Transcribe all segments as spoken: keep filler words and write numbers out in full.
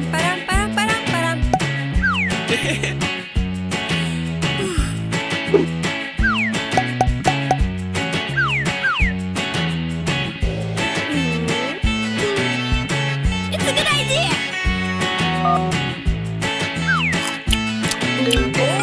param, param, param, param, param. It's a good idea. Okay.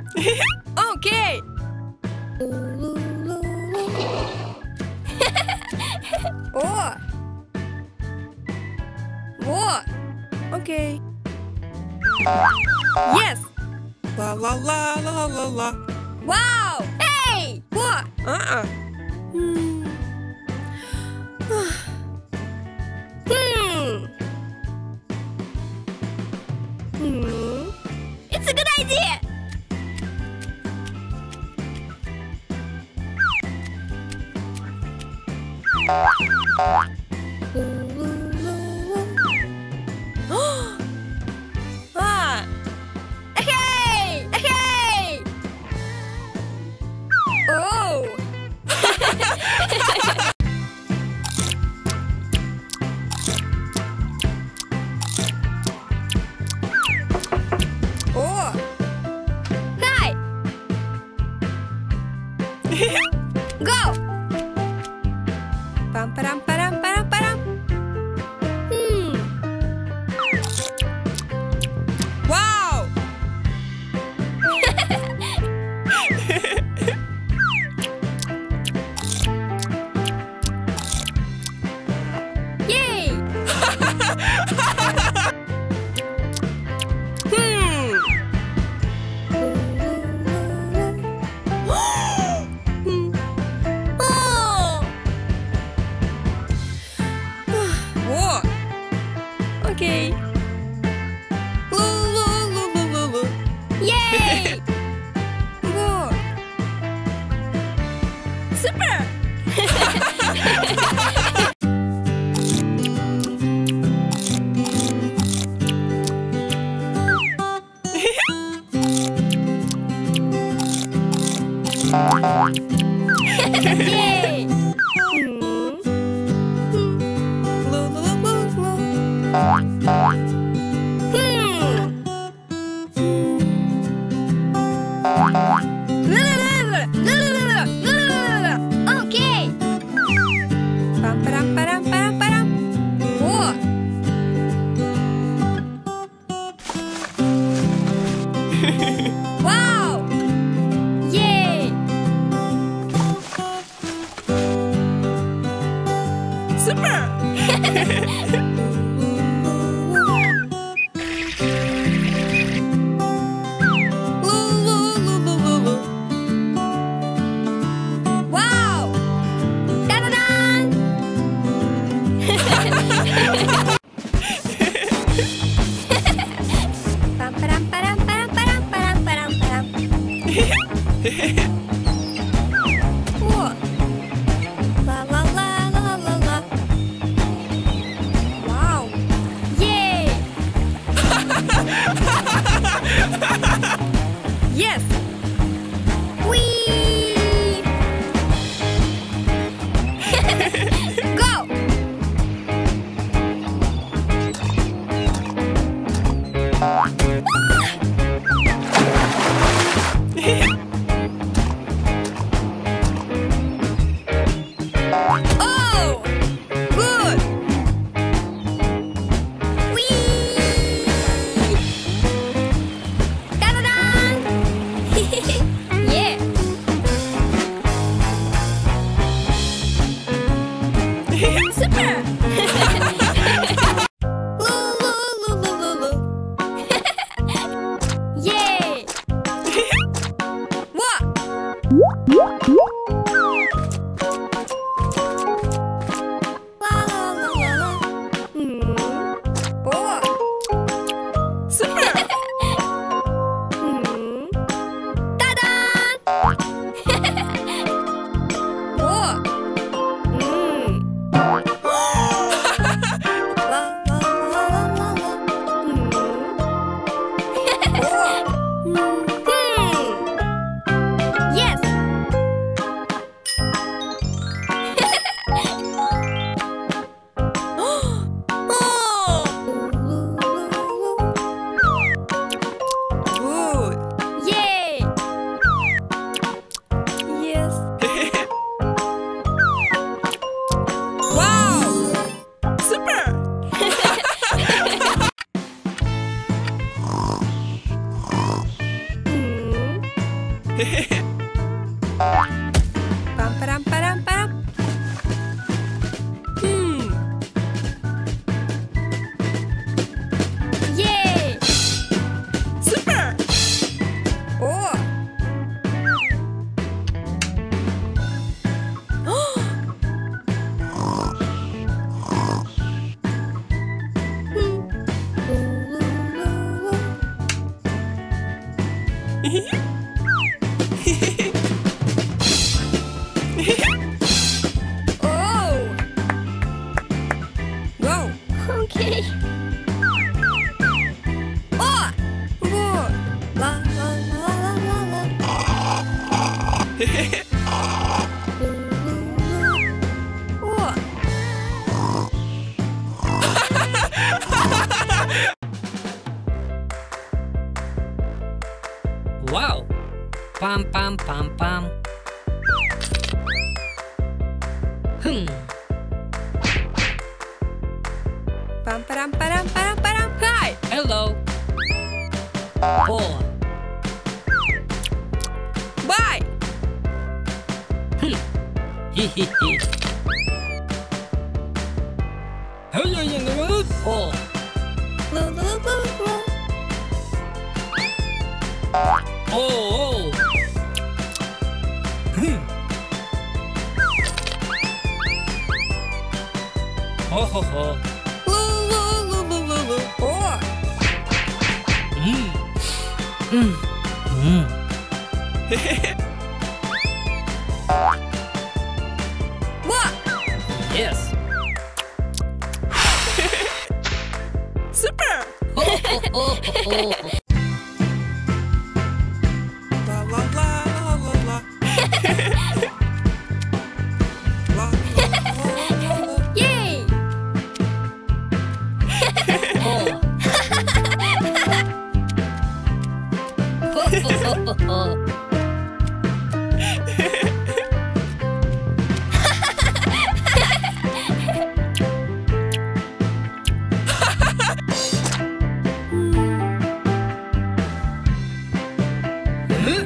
Okay. Oh. Oh. Okay. Yes. La la la la la la. Wow. Hey. What? Uh-uh. Hmm. Hmm. Hmm. It's a good idea. Ah. Okay. Okay. Oh. Oh. Hi. Go. Pam param param param param. Hmm. Wow. Yay. Okay. Yay! Whoa. Super! Yay! Wow! Yay! Super! Wow! Pam pam pam pam. Hmm. Pam pam pam pam pam. Hi. Hello. Oh. Bye. Hmm. He he he. Hello, hello. Oh. Lo lo lo lo. Oh, oh. Hmm. Oh, ho, ho. Oh. Hmm. Hmm. Hmm. What? Yes. Super. Oh, oh, oh, oh, oh. What?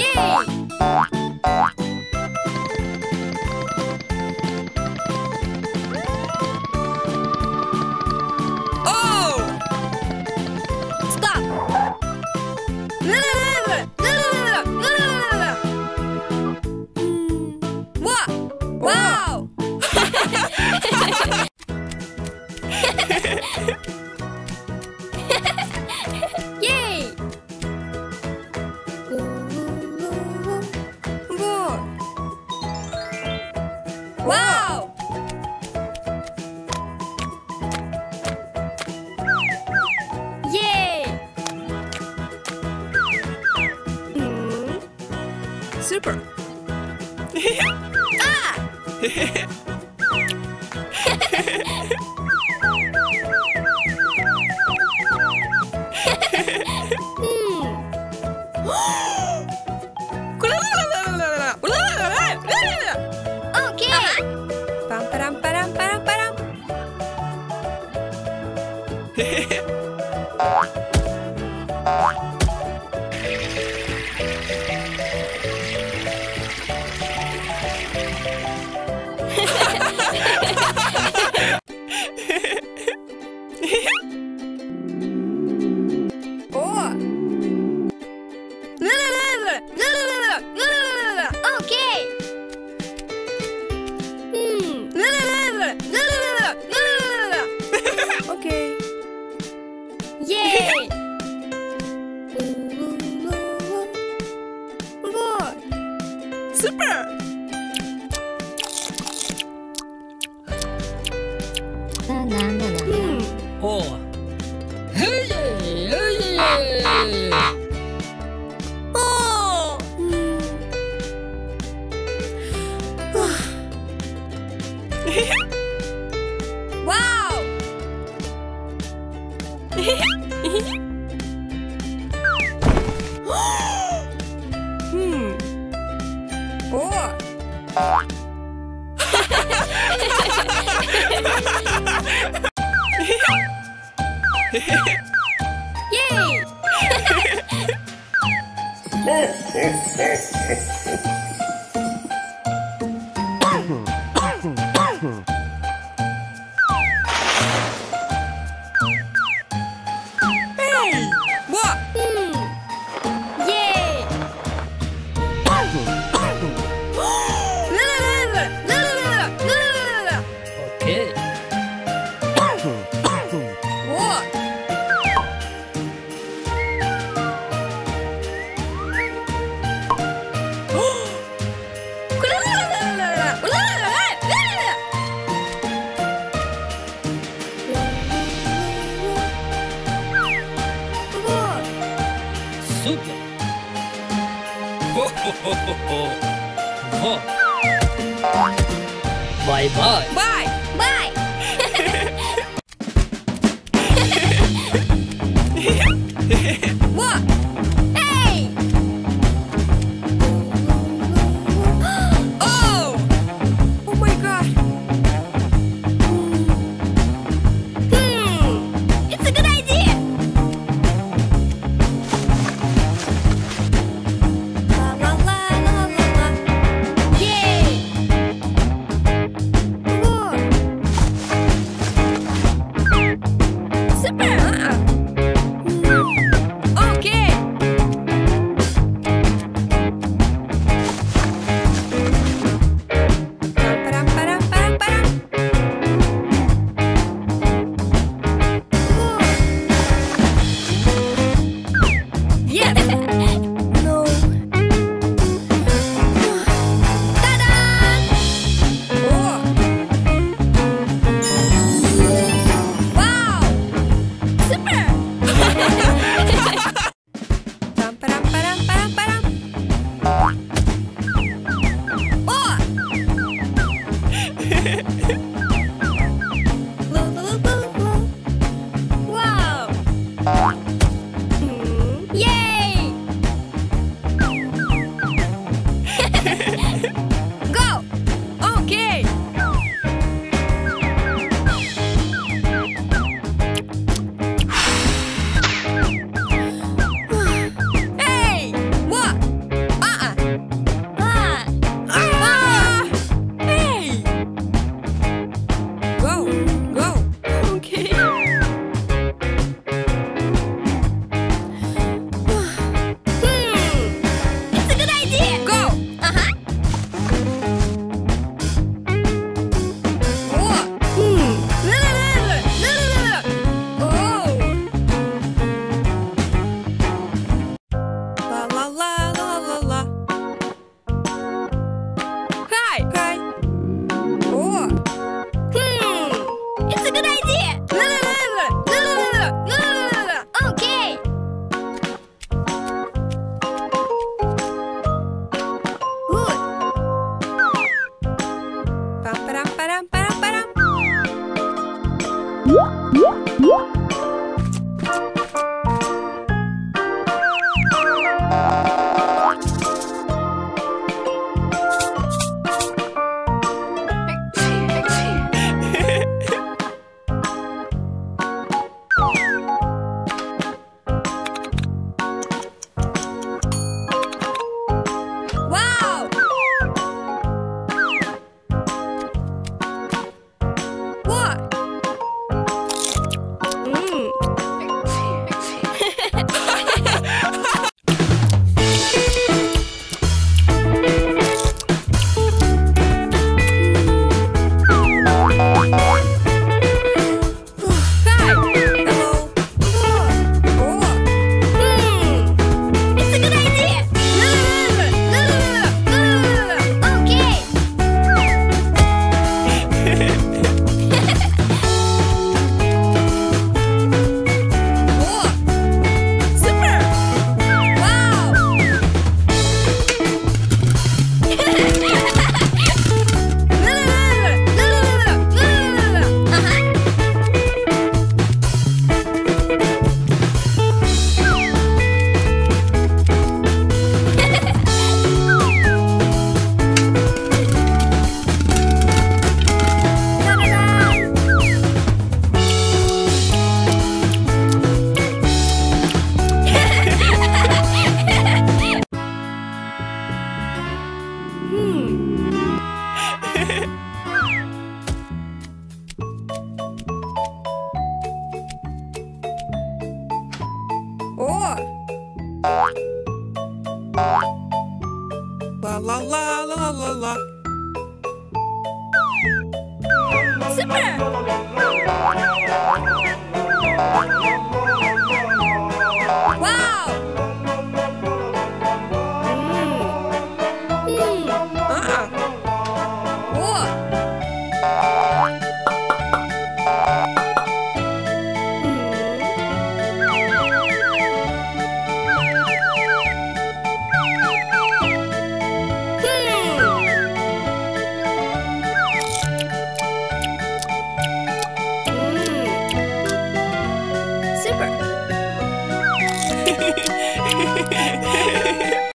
Yay! Bye bye. Bye. Bye. What? Hey. Oh. Oh my God. Hmm. It's a good idea. Super!